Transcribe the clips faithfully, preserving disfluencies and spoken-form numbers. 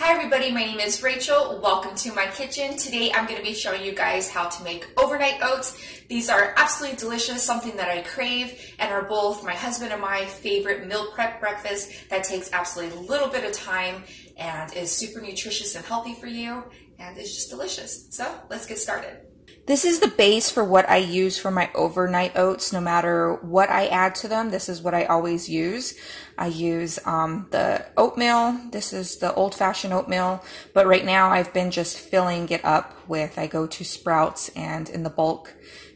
Hi everybody, my name is Rachel. Welcome to my kitchen. Today I'm going to be showing you guys how to make overnight oats. These are absolutely delicious, something that I crave, and are both my husband and my favorite meal prep breakfast that takes absolutely a little bit of time and is super nutritious and healthy for you and is just delicious. So let's get started. This is the base for what I use for my overnight oats. No matter what I add to them, this is what I always use. I use um, the oatmeal. This is the old-fashioned oatmeal, but right now I've been just filling it up with, I go to Sprouts, and in the bulk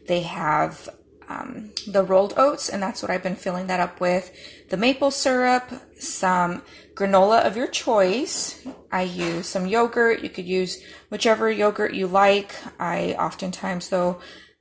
they have um, the rolled oats, and that's what I've been filling that up with. The maple syrup, some granola of your choice. I use some yogurt. You could use whichever yogurt you like. I oftentimes though,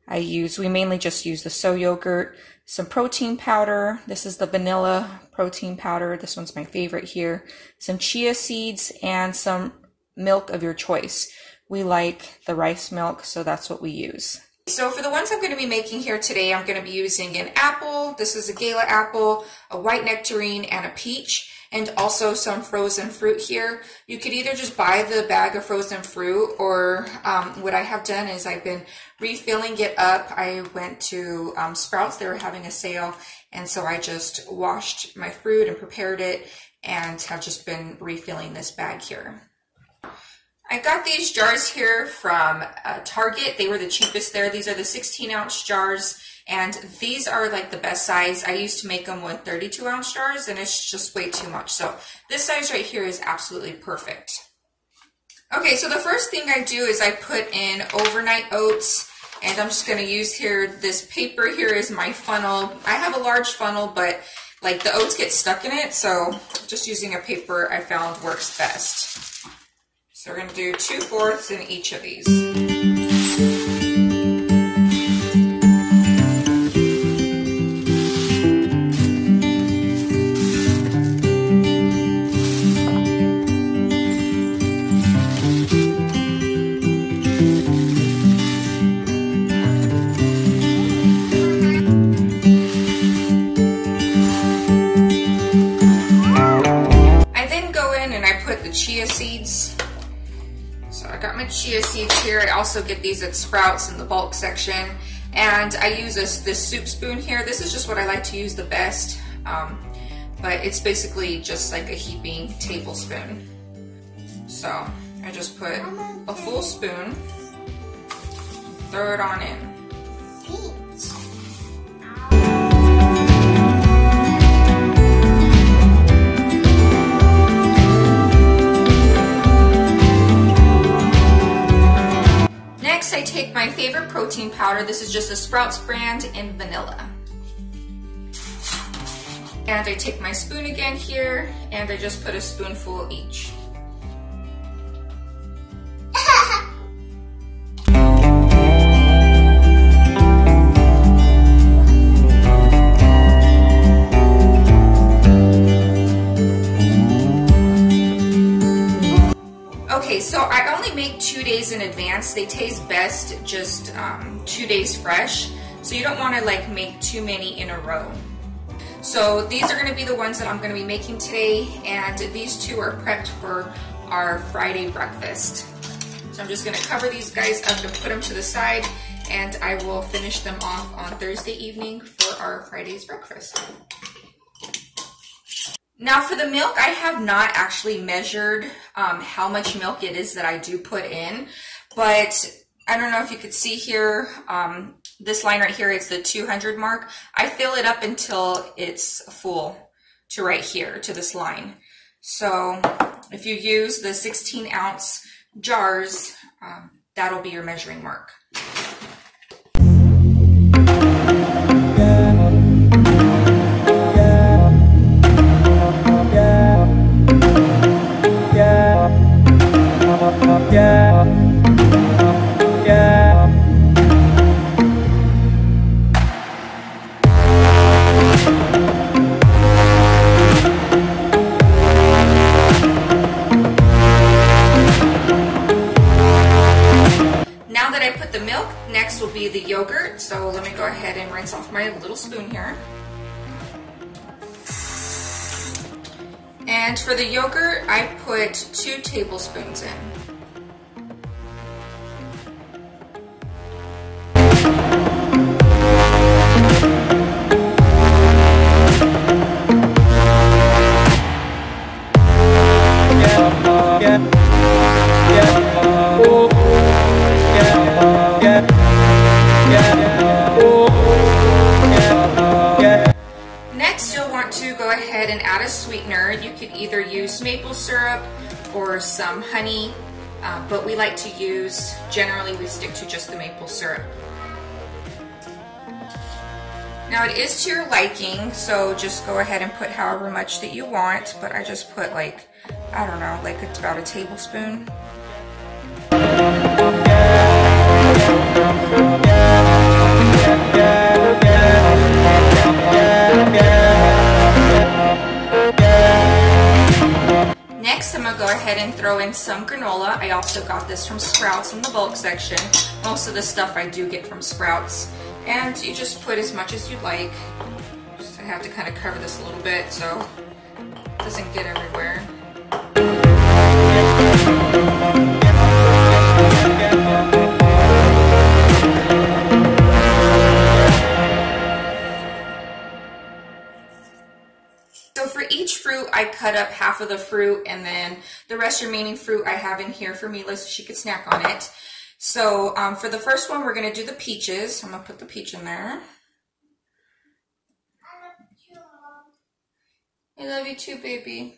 I use, we mainly just use the soy yogurt. Some protein powder. This is the vanilla protein powder. This one's my favorite here. Some chia seeds and some milk of your choice. We like the rice milk, so that's what we use. So for the ones I'm going to be making here today, I'm going to be using an apple. This is a Gala apple, a white nectarine, and a peach. And also some frozen fruit here. You could either just buy the bag of frozen fruit, or um, what I have done is I've been refilling it up. I went to um, Sprouts, they were having a sale, and so I just washed my fruit and prepared it and have just been refilling this bag here. I got these jars here from uh, Target. They were the cheapest there. These are the sixteen ounce jars. And these are like the best size. I used to make them with thirty-two ounce jars, and it's just way too much. So this size right here is absolutely perfect. Okay, so the first thing I do is I put in overnight oats, and I'm just gonna use here, this paper here is my funnel. I have a large funnel, but like the oats get stuck in it, so just using a paper I found works best. So we're gonna do two fourths in each of these. Chia seeds. So I got my chia seeds here. I also get these at Sprouts in the bulk section, and I use this, this soup spoon here. This is just what I like to use the best, um, but it's basically just like a heaping tablespoon. So I just put a full spoon, throw it on in. I take my favorite protein powder. This is just the Sprouts brand in vanilla. And I take my spoon again here, and I just put a spoonful each. Okay, so I only make two days in advance. They taste best just um, two days fresh, so you don't want to like make too many in a row. So these are going to be the ones that I'm going to be making today, and these two are prepped for our Friday breakfast. So I'm just going to cover these guys up and put them to the side, and I will finish them off on Thursday evening for our Friday's breakfast. Now for the milk, I have not actually measured um, how much milk it is that I do put in, but I don't know if you could see here, um, this line right here, it's the two hundred mark. I fill it up until it's full to right here, to this line. So if you use the sixteen ounce jars, um, that'll be your measuring mark. Will be the yogurt, so let me go ahead and rinse off my little spoon here. And for the yogurt, I put two tablespoons in. Next, you'll want to go ahead and add a sweetener. You could either use maple syrup or some honey, uh, but we like to use, generally we stick to just the maple syrup. Now it is to your liking, so just go ahead and put however much that you want, but I just put like, I don't know, like it's about a tablespoon. Next, I'm going to go ahead and throw in some granola. I also got this from Sprouts in the bulk section. Most of the stuff I do get from Sprouts. And you just put as much as you'd like. Just I have to kind of cover this a little bit so it doesn't get everywhere. So for each fruit, I cut up half of the fruit, and then the rest remaining fruit I have in here for Mila so she could snack on it. So um, for the first one, we're going to do the peaches. I'm going to put the peach in there. I love you too, baby.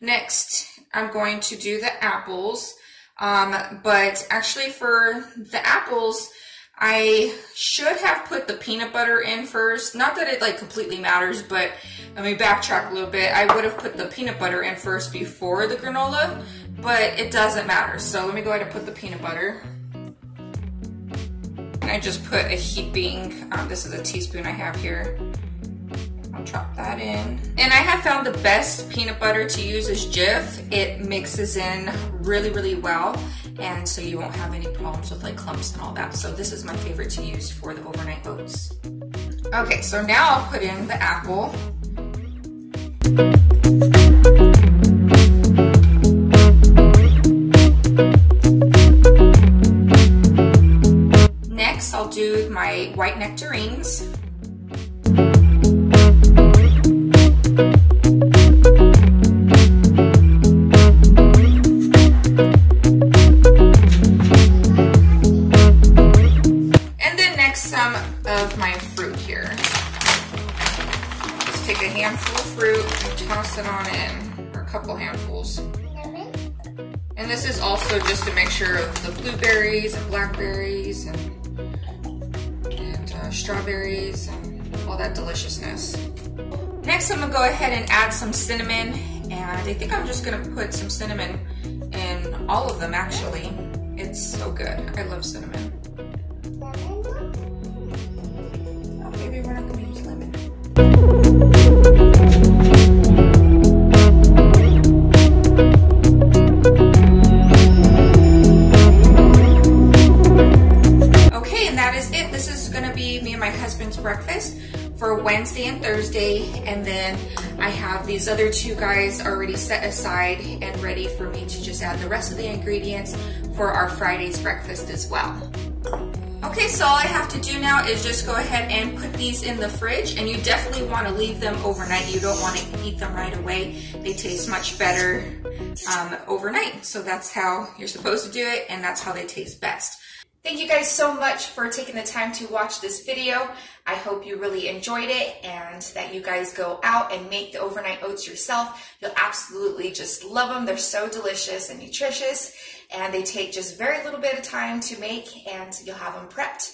Next, I'm going to do the apples. Um, but actually for the apples, I should have put the peanut butter in first. Not that it like completely matters, but let me backtrack a little bit. I would have put the peanut butter in first before the granola, but it doesn't matter. So let me go ahead and put the peanut butter. And I just put a heaping, um, this is a teaspoon I have here. I'll chop that in. And I have found the best peanut butter to use is Jif. It mixes in really, really well. And so you won't have any problems with like clumps and all that. So this is my favorite to use for the overnight oats. Okay, so now I'll put in the apple. Next, I'll do my white nectarines. Take a handful of fruit and toss it on in, or a couple handfuls. And this is also just a mixture of the blueberries and blackberries and, and uh, strawberries and all that deliciousness. Next, I'm gonna go ahead and add some cinnamon, and I think I'm just gonna put some cinnamon in all of them actually. It's so good. I love cinnamon. Oh, maybe we're not gonna use lemon. Okay, and that is it. This is going to be me and my husband's breakfast for Wednesday and Thursday, and then I have these other two guys already set aside and ready for me to just add the rest of the ingredients for our Friday's breakfast as well. Okay, so all I have to do now is just go ahead and put these in the fridge, and you definitely want to leave them overnight. You don't want to eat them right away. They taste much better um, overnight. So that's how you're supposed to do it, and that's how they taste best. Thank you guys so much for taking the time to watch this video. I hope you really enjoyed it and that you guys go out and make the overnight oats yourself. You'll absolutely just love them. They're so delicious and nutritious, and they take just very little bit of time to make, and you'll have them prepped.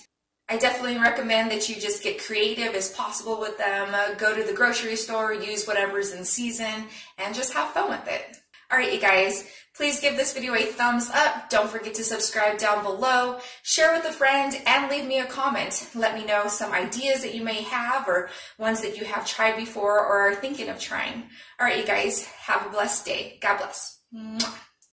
I definitely recommend that you just get creative as possible with them. Uh, go to the grocery store, use whatever's in season, and just have fun with it. All right, you guys. Please give this video a thumbs up. Don't forget to subscribe down below, share with a friend, and leave me a comment. Let me know some ideas that you may have or ones that you have tried before or are thinking of trying. All right, you guys, have a blessed day. God bless. Mwah.